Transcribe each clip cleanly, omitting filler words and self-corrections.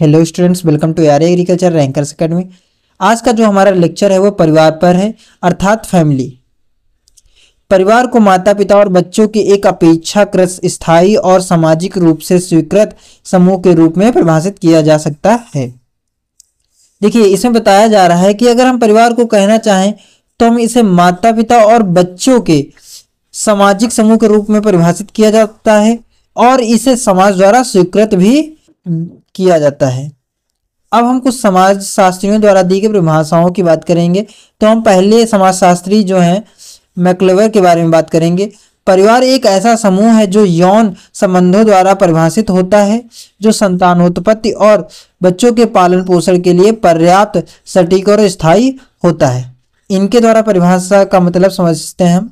Hello students, welcome to यार agriculture rankers academy. आज का जो हमारा लेक्चर है वो परिवार पर है, अर्थात फैमिली। परिवार को माता पिता और बच्चों के एक अपेक्षाकृत स्थायी और सामाजिक रूप से स्वीकृत समूह के रूप में परिभाषित किया जा सकता है। देखिए, इसमें बताया जा रहा है कि अगर हम परिवार को कहना चाहें तो हम इसे माता पिता और बच्चों के सामाजिक समूह के रूप में परिभाषित किया जाता है और इसे समाज द्वारा स्वीकृत भी किया जाता है। अब हम कुछ समाज शास्त्रियों द्वारा दी गई परिभाषाओं की बात करेंगे। तो हम पहले समाजशास्त्री जो हैं मैक्लोवर के बारे में बात करेंगे। परिवार एक ऐसा समूह है जो यौन संबंधों द्वारा परिभाषित होता है, जो संतानोत्पत्ति और बच्चों के पालन पोषण के लिए पर्याप्त, सटीक और स्थायी होता है। इनके द्वारा परिभाषा का मतलब समझते हैं हम।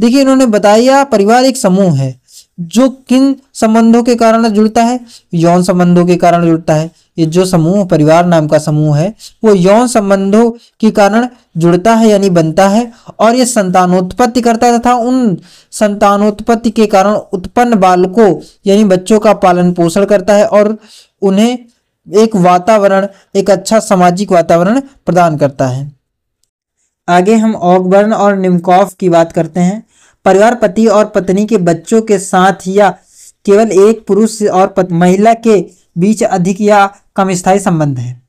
देखिए, इन्होंने बताया परिवार एक समूह है जो किन संबंधों के कारण जुड़ता है? यौन संबंधों के कारण जुड़ता है। ये जो समूह परिवार नाम का समूह है वो यौन संबंधों के कारण जुड़ता है यानी बनता है, और ये संतानोत्पत्ति करता तथा उन संतानोत्पत्ति के कारण उत्पन्न बालकों यानी बच्चों का पालन पोषण करता है और उन्हें एक वातावरण, एक अच्छा सामाजिक वातावरण प्रदान करता है। आगे हम ऑकबर्न और निमकॉफ की बात करते हैं। परिवार पति और पत्नी के बच्चों के साथ या केवल एक पुरुष और महिला के बीच अधिक या कम स्थायी संबंध है।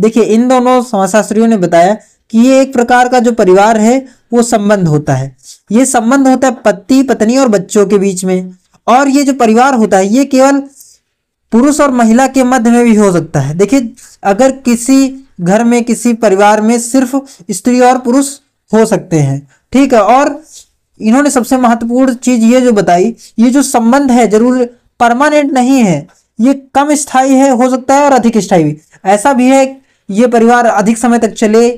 देखिए, इन दोनों समाजशास्त्रियों ने बताया कि ये एक प्रकार का जो परिवार है वो संबंध होता है। ये संबंध होता है पति पत्नी और बच्चों के बीच में, और ये जो परिवार होता है ये केवल पुरुष और महिला के मध्य में भी हो सकता है। देखिए, अगर किसी घर में, किसी परिवार में सिर्फ स्त्री और पुरुष हो सकते हैं, ठीक है। और इन्होंने सबसे महत्वपूर्ण चीज ये जो बताई, ये जो संबंध है जरूर परमानेंट नहीं है, ये कम स्थायी है, हो सकता है, और अधिक स्थायी भी। ऐसा भी है ये परिवार अधिक समय तक चले,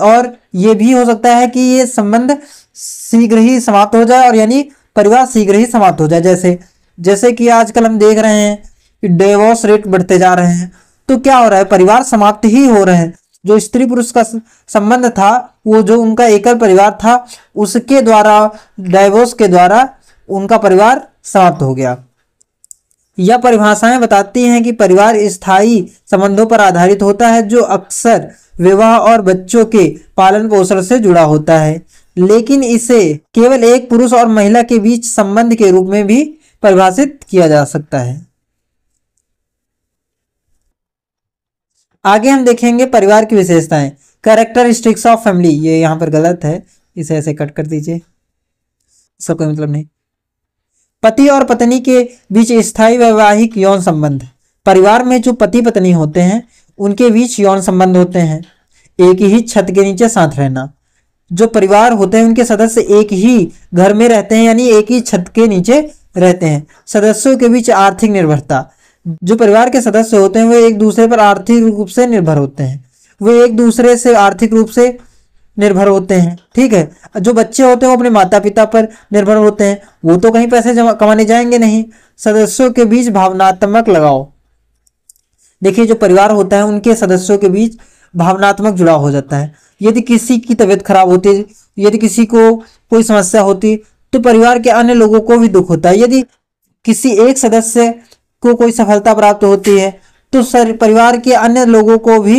और ये भी हो सकता है कि ये संबंध शीघ्र ही समाप्त हो जाए, और यानी परिवार शीघ्र ही समाप्त हो जाए। जैसे जैसे कि आजकल हम देख रहे हैं कि डिवोर्स रेट बढ़ते जा रहे हैं, तो क्या हो रहा है, परिवार समाप्त ही हो रहे हैं। जो स्त्री पुरुष का संबंध था, वो जो उनका एकल परिवार था, उसके द्वारा, डाइवोर्स के द्वारा उनका परिवार समाप्त हो गया। यह परिभाषाएं बताती हैं कि परिवार स्थायी संबंधों पर आधारित होता है जो अक्सर विवाह और बच्चों के पालन पोषण से जुड़ा होता है, लेकिन इसे केवल एक पुरुष और महिला के बीच संबंध के रूप में भी परिभाषित किया जा सकता है। आगे हम देखेंगे परिवार की विशेषताएं, कैरेक्टरिस्टिक्स ऑफ फैमिली। ये यहाँ पर गलत है, इसे ऐसे कट कर दीजिए, इसका कोई मतलब नहीं। पति और पत्नी के बीच स्थायी वैवाहिक यौन संबंध। परिवार में जो पति पत्नी होते हैं उनके बीच यौन संबंध होते हैं। एक ही छत के नीचे साथ रहना। जो परिवार होते हैं उनके सदस्य एक ही घर में रहते हैं, यानी एक ही छत के नीचे रहते हैं। सदस्यों के बीच आर्थिक निर्भरता। जो परिवार के सदस्य होते हैं वे एक दूसरे पर आर्थिक रूप से निर्भर होते हैं, वे एक दूसरे से आर्थिक रूप से निर्भर होते हैं, ठीक है। जो बच्चे होते हैं वो अपने माता पिता पर निर्भर होते हैं, वो तो कहीं पैसे कमाने जाएंगे नहीं। सदस्यों के बीच भावनात्मक लगाव। देखिए, जो परिवार होता है उनके सदस्यों के बीच भावनात्मक जुड़ाव हो जाता है। यदि किसी की तबीयत खराब होती, यदि किसी को कोई समस्या होती, तो परिवार के अन्य लोगों को भी दुख होता है। यदि किसी एक सदस्य को कोई सफलता प्राप्त होती है तो परिवार के अन्य लोगों को भी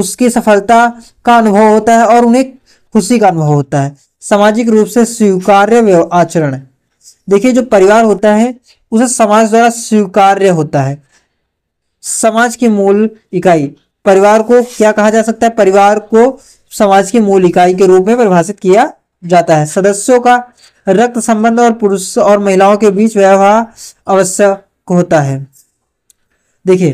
उसकी सफलता का अनुभव होता है और उन्हें खुशी का अनुभव होता है। सामाजिक रूप से स्वीकार्य आचरण। देखिए, जो परिवार होता है उसे समाज द्वारा स्वीकार्य होता है। समाज की मूल इकाई। परिवार को क्या कहा जा सकता है? परिवार को समाज की मूल इकाई के रूप में परिभाषित किया जाता है। सदस्यों का रक्त संबंध और पुरुष और महिलाओं के बीच विवाह आवश्यक होता है। देखिए,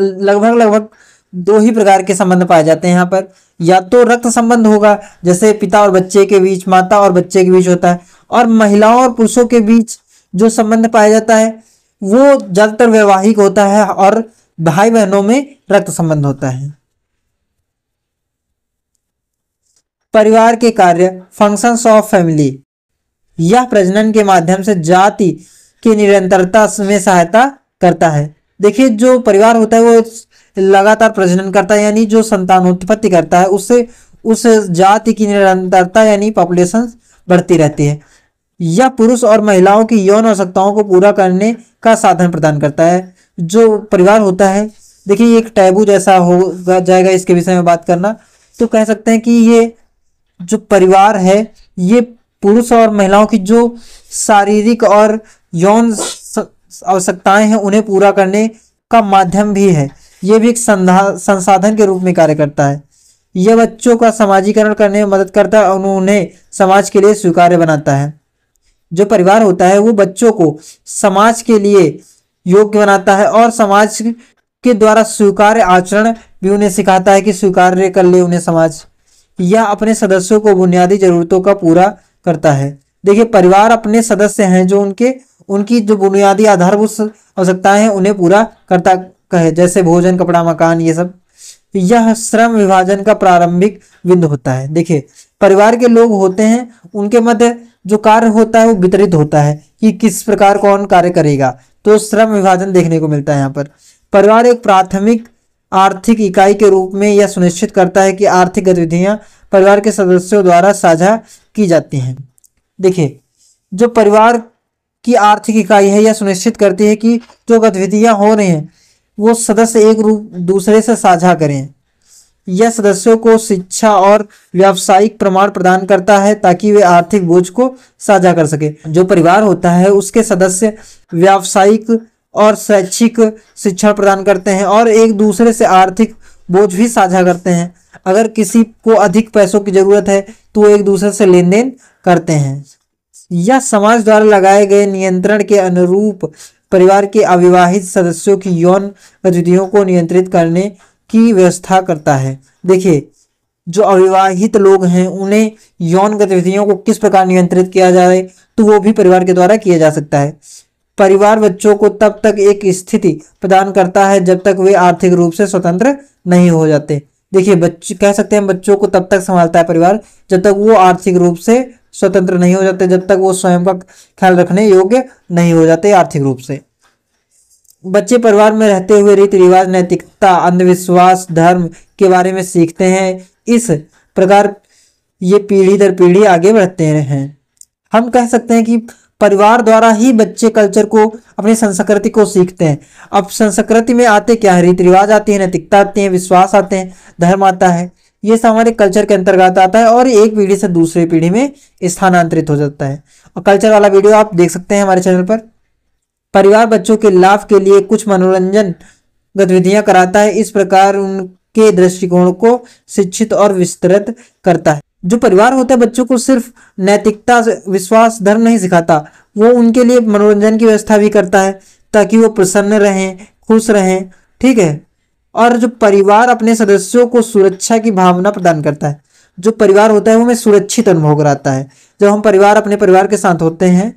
लगभग दो ही प्रकार के संबंध पाए जाते हैं यहाँ पर। या तो रक्त संबंध होगा, जैसे पिता और बच्चे के बीच, माता और बच्चे के बीच होता है, और महिलाओं और पुरुषों के बीच जो संबंध पाया जाता है वो ज्यादातर वैवाहिक होता है, और भाई बहनों में रक्त संबंध होता है। परिवार के कार्य, फंक्शंस ऑफ फैमिली। यह प्रजनन के माध्यम से जाति की निरंतरता में सहायता करता है। देखिए, जो परिवार होता है वो लगातार प्रजनन करता है, यानी जो संतानोत्पत्ति करता है उससे उस जाति की निरंतरता यानी पॉपुलेशन बढ़ती रहती है। यह पुरुष और महिलाओं की यौन आवश्यकताओं को पूरा करने का साधन प्रदान करता है। जो परिवार होता है, देखिए एक टैबू जैसा हो जाएगा इसके विषय में बात करना। तो कह सकते हैं कि ये जो परिवार है ये पुरुष और महिलाओं की जो शारीरिक और यौन आवश्यकताएं हैं उन्हें पूरा करने का माध्यम भी है। ये भी एक संसाधन के रूप में कार्य करता है। यह बच्चों का समाजीकरण करने में मदद करता है और उन्हें समाज के लिए स्वीकार्य बनाता है। जो परिवार होता है वो बच्चों को समाज के लिए योग्य बनाता है और समाज के द्वारा स्वीकार्य आचरण भी उन्हें सिखाता है कि स्वीकार्य कर ले उन्हें समाज। यह अपने सदस्यों को बुनियादी जरूरतों का पूरा करता है। देखिए परिवार अपने सदस्य हैं जो उनकी जो बुनियादी आधारभूत आवश्यकताएं हैं उन्हें पूरा करता है, जैसे भोजन, कपड़ा, मकान, ये सब। यह श्रम विभाजन का प्रारंभिक बिंदु होता है। देखिए परिवार के लोग होते हैं उनके मध्य जो कार्य होता है वो वितरित होता है कि किस प्रकार कौन कार्य करेगा, तो श्रम विभाजन देखने को मिलता है। यहाँ पर परिवार एक प्राथमिक आर्थिक इकाई के रूप में यह सुनिश्चित करता है कि आर्थिक गतिविधियां परिवार के सदस्यों द्वारा साझा की जाती हैं। देखिए जो परिवार की आर्थिक इकाई है यह सुनिश्चित करती है कि जो गतिविधियां हो रही हैं वो सदस्य एक रूप दूसरे से साझा करें। यह सदस्यों को शिक्षा और व्यावसायिक प्रमाण प्रदान करता है ताकि वे आर्थिक बोझ को साझा कर सके। जो परिवार होता है उसके सदस्य व्यावसायिक और शैक्षिक शिक्षा प्रदान करते हैं और एक दूसरे से आर्थिक बोझ भी साझा करते हैं। अगर किसी को अधिक पैसों की जरूरत है तो वो एक दूसरे से लेन देन करते हैं। यह समाज द्वारा लगाए गए नियंत्रण के अनुरूप परिवार के अविवाहित सदस्यों की यौन गतिविधियों को नियंत्रित करने की व्यवस्था करता है। देखिए जो अविवाहित लोग हैं उन्हें यौन गतिविधियों को किस प्रकार नियंत्रित किया जाए तो वो भी परिवार के द्वारा किया जा सकता है। परिवार बच्चों को तब तक एक स्थिति प्रदान करता है जब तक वे आर्थिक रूप से स्वतंत्र नहीं हो जाते। देखिए बच्चे कह सकते हैं बच्चों को तब तक संभालता है परिवार जब तक वो आर्थिक रूप से स्वतंत्र नहीं हो जाते, जब तक वो स्वयं का ख्याल रखने योग्य नहीं हो जाते आर्थिक रूप से। बच्चे परिवार में रहते हुए रीति रिवाज, नैतिकता, अंधविश्वास, धर्म के बारे में सीखते हैं। इस प्रकार ये पीढ़ी दर पीढ़ी आगे बढ़ते हैं। हम कह सकते हैं कि परिवार द्वारा ही बच्चे कल्चर को, अपनी संस्कृति को सीखते हैं। अब संस्कृति में आते क्या है, रीति रिवाज आती है, नैतिकता आती है, विश्वास आते हैं, धर्म आता है, ये सब हमारे कल्चर के अंतर्गत आता है और एक पीढ़ी से दूसरी पीढ़ी में स्थानांतरित हो जाता है। और कल्चर वाला वीडियो आप देख सकते हैं हमारे चैनल पर। परिवार बच्चों के लाभ के लिए कुछ मनोरंजन गतिविधियां कराता है, इस प्रकार उनके दृष्टिकोण को शिक्षित और विस्तृत करता है। जो परिवार होता है बच्चों को सिर्फ नैतिकता, विश्वास, धर्म नहीं सिखाता, वो उनके लिए मनोरंजन की व्यवस्था भी करता है ताकि वो प्रसन्न रहें, खुश रहें, ठीक है। और जो परिवार अपने सदस्यों को सुरक्षा की भावना प्रदान करता है, जो परिवार होता है वो हमें सुरक्षित अनुभव कराता है। जब हम परिवार अपने परिवार के साथ होते हैं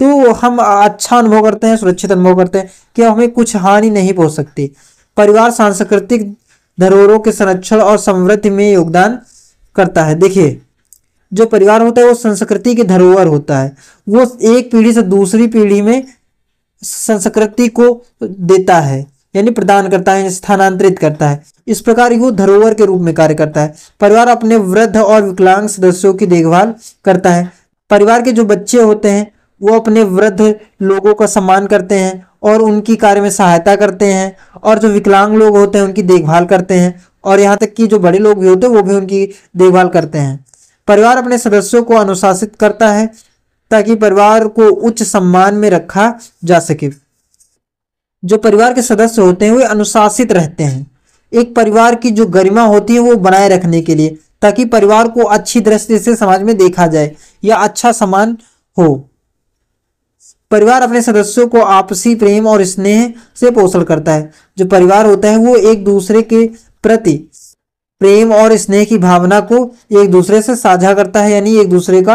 तो हम अच्छा अनुभव करते हैं, सुरक्षित अनुभव करते हैं कि हमें कुछ हानि नहीं पहुंच सकती। परिवार सांस्कृतिक धरोहरों के संरक्षण और समृद्धि में योगदान करता है। देखिए जो परिवार होता है वो संस्कृति के धरोहर होता है, वो एक पीढ़ी से दूसरी पीढ़ी में संस्कृति को देता है, यानी प्रदान करता है, स्थानांतरित करता है। इस प्रकार वो धरोहर के रूप में कार्य करता है। परिवार अपने वृद्ध और विकलांग सदस्यों की देखभाल करता है। परिवार के जो बच्चे होते हैं वो अपने वृद्ध लोगों का सम्मान करते हैं और उनकी कार्य में सहायता करते हैं, और जो विकलांग लोग होते हैं उनकी देखभाल करते हैं, और यहाँ तक कि जो बड़े लोग भी होते हैं वो भी उनकी देखभाल करते हैं। परिवार अपने सदस्यों को अनुशासित करता है ताकि परिवार को उच्च सम्मान में रखा जा सके। जो परिवार के सदस्य होते हैं वे अनुशासित रहते हैं, एक परिवार की जो गरिमा होती है वो बनाए रखने के लिए, ताकि परिवार को अच्छी दृष्टि से समाज में देखा जाए या अच्छा सम्मान हो। परिवार अपने सदस्यों को आपसी प्रेम और स्नेह से पोषण करता है। जो परिवार होता है वो एक दूसरे के प्रति प्रेम और स्नेह की भावना को एक दूसरे से साझा करता है, यानी एक दूसरे का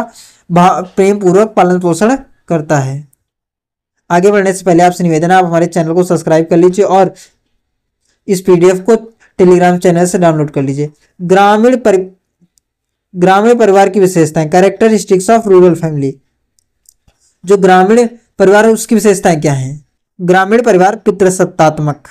प्रेम पूर्वक पालन पोषण करता है। आगे बढ़ने से पहले आपसे निवेदन है आप हमारे चैनल को सब्सक्राइब कर लीजिए और इस पीडीएफ को टेलीग्राम चैनल से डाउनलोड कर लीजिए। ग्रामीण परिवार की विशेषताएं, कैरेक्टरिस्टिक्स ऑफ रूरल फैमिली। जो ग्रामीण परिवार है उसकी विशेषताएं क्या हैं? ग्रामीण परिवार पितृसत्तात्मक,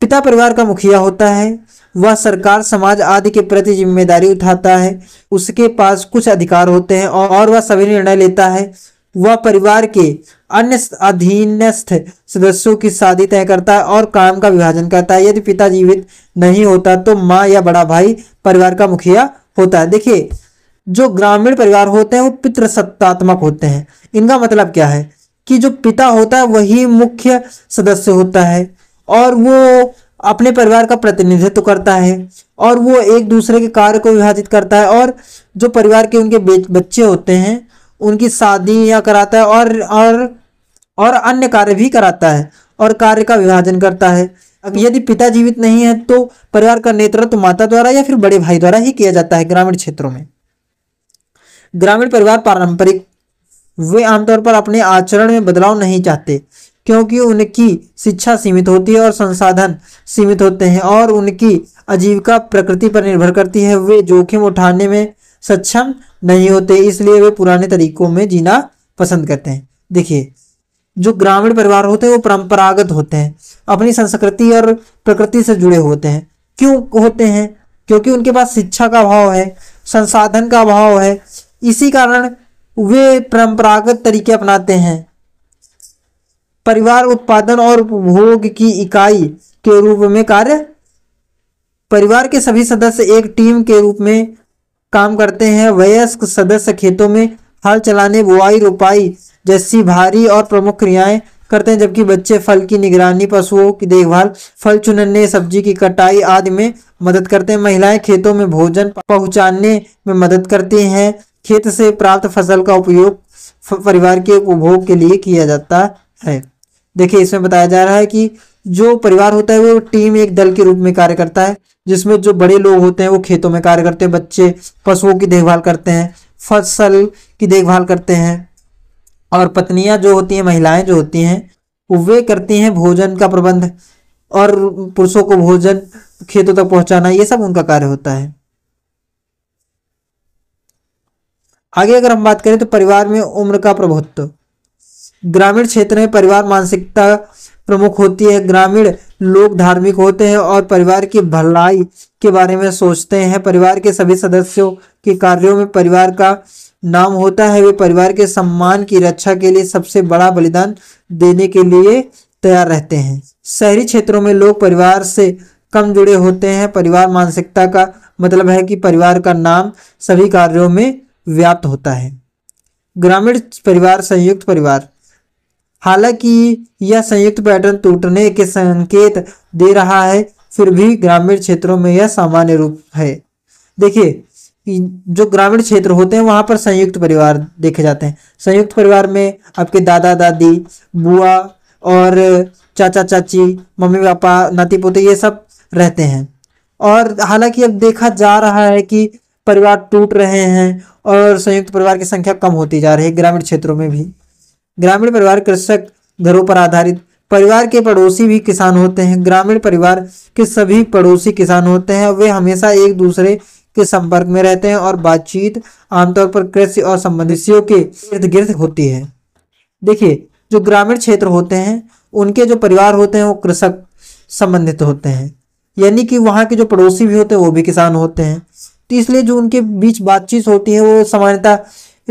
पिता परिवार का मुखिया होता है। वह सरकार, समाज आदि के प्रति जिम्मेदारी उठाता है। उसके पास कुछ अधिकार होते हैं और वह सभी निर्णय लेता है। वह परिवार के अन्य अधीनस्थ सदस्यों की शादी तय करता है और काम का विभाजन करता है। यदि पिता जीवित नहीं होता तो माँ या बड़ा भाई परिवार का मुखिया होता है। देखिए, जो ग्रामीण परिवार होते हैं वो पितृसत्तात्मक होते हैं। इनका मतलब क्या है कि जो पिता होता है वही मुख्य सदस्य होता है और वो अपने परिवार का प्रतिनिधित्व करता है और वो एक दूसरे के कार्य को विभाजित करता है और जो परिवार के उनके बच्चे होते हैं उनकी शादियाँ कराता है और अन्य कार्य भी कराता है और कार्य का विभाजन करता है। यदि पिता जीवित नहीं है तो परिवार का नेतृत्व माता द्वारा या फिर बड़े भाई द्वारा ही किया जाता है। ग्रामीण क्षेत्रों में ग्रामीण परिवार पारंपरिक, वे आमतौर पर अपने आचरण में बदलाव नहीं चाहते क्योंकि उनकी शिक्षा सीमित होती है और संसाधन सीमित होते हैं और उनकी आजीविका प्रकृति पर निर्भर करती है। वे जोखिम उठाने में सक्षम नहीं होते, इसलिए वे पुराने तरीकों में जीना पसंद करते हैं। देखिए, जो ग्रामीण परिवार होते हैं वो परंपरागत होते हैं, अपनी संस्कृति और प्रकृति से जुड़े होते हैं। क्यों होते हैं? क्योंकि उनके पास शिक्षा का अभाव है, संसाधन का अभाव है, इसी कारण वे परंपरागत तरीके अपनाते हैं। परिवार उत्पादन और उपभोग की इकाई के रूप में कार्य, परिवार के सभी सदस्य एक टीम के रूप में काम करते हैं। वयस्क सदस्य खेतों में हल चलाने, बुआई, रोपाई जैसी भारी और प्रमुख क्रियाएं करते हैं, जबकि बच्चे फल की निगरानी, पशुओं की देखभाल, फल चुनने, सब्जी की कटाई आदि में मदद करते हैं। महिलाएं खेतों में भोजन पहुंचाने में मदद करती हैं। खेत से प्राप्त फसल का उपयोग परिवार के उपभोग के लिए किया जाता है। देखिए, इसमें बताया जा रहा है कि जो परिवार होता है वो टीम एक दल के रूप में कार्य करता है, जिसमें जो बड़े लोग होते हैं वो खेतों में कार्य करते हैं, बच्चे पशुओं की देखभाल करते हैं, फसल की देखभाल करते हैं और पत्नियां जो होती हैं, महिलाएं जो होती हैं, वे करती हैं भोजन का प्रबंध और पुरुषों को भोजन खेतों तक पहुँचाना, ये सब उनका कार्य होता है। आगे अगर हम बात करें तो परिवार में उम्र का प्रभुत्व। ग्रामीण क्षेत्र में परिवार मानसिकता प्रमुख होती है। ग्रामीण लोग धार्मिक होते हैं और परिवार की भलाई के बारे में सोचते हैं। परिवार के सभी सदस्यों के कार्यों में परिवार का नाम होता है। वे परिवार के सम्मान की रक्षा के लिए सबसे बड़ा बलिदान देने के लिए तैयार रहते हैं। शहरी क्षेत्रों में लोग परिवार से कम जुड़े होते हैं। परिवार मानसिकता का मतलब है कि परिवार का नाम सभी कार्यों में व्याप्त होता है। ग्रामीण परिवार संयुक्त परिवार, हालांकि यह संयुक्त पैटर्न टूटने के संकेत दे रहा है, फिर भी ग्रामीण क्षेत्रों में यह सामान्य रूप है। देखिए, जो ग्रामीण क्षेत्र होते हैं वहाँ पर संयुक्त परिवार देखे जाते हैं। संयुक्त परिवार में आपके दादा दादी, बुआ और चाचा चाची, मम्मी पापा, नाती पोते, ये सब रहते हैं। और हालांकि अब देखा जा रहा है कि परिवार टूट रहे हैं और संयुक्त परिवार की संख्या कम होती जा रही है ग्रामीण क्षेत्रों में भी। ग्रामीण परिवार कृषक घरों पर आधारित, परिवार के पड़ोसी भी किसान होते हैं। ग्रामीण परिवार के सभी पड़ोसी किसान होते हैं। वे हमेशा एक दूसरे के संपर्क में रहते हैं और बातचीत आमतौर पर कृषि और संबंधियों के इर्द गिर्द होती है। देखिए, जो ग्रामीण क्षेत्र होते हैं उनके जो परिवार होते हैं वो कृषक संबंधित होते हैं, यानी कि वहाँ के जो पड़ोसी भी होते हैं वो भी किसान होते हैं। तो इसलिए जो उनके बीच बातचीत होती है वो सामान्यतः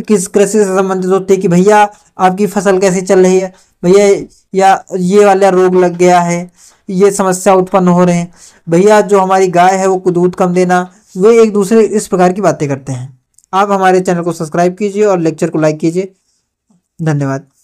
किस कृषि से संबंधित होती है कि भैया आपकी फसल कैसी चल रही है, भैया या ये वाला रोग लग गया है, ये समस्या उत्पन्न हो रहे हैं, भैया जो हमारी गाय है वो दूध कम देना, वे एक दूसरे इस प्रकार की बातें करते हैं। आप हमारे चैनल को सब्सक्राइब कीजिए और लेक्चर को लाइक कीजिए। धन्यवाद।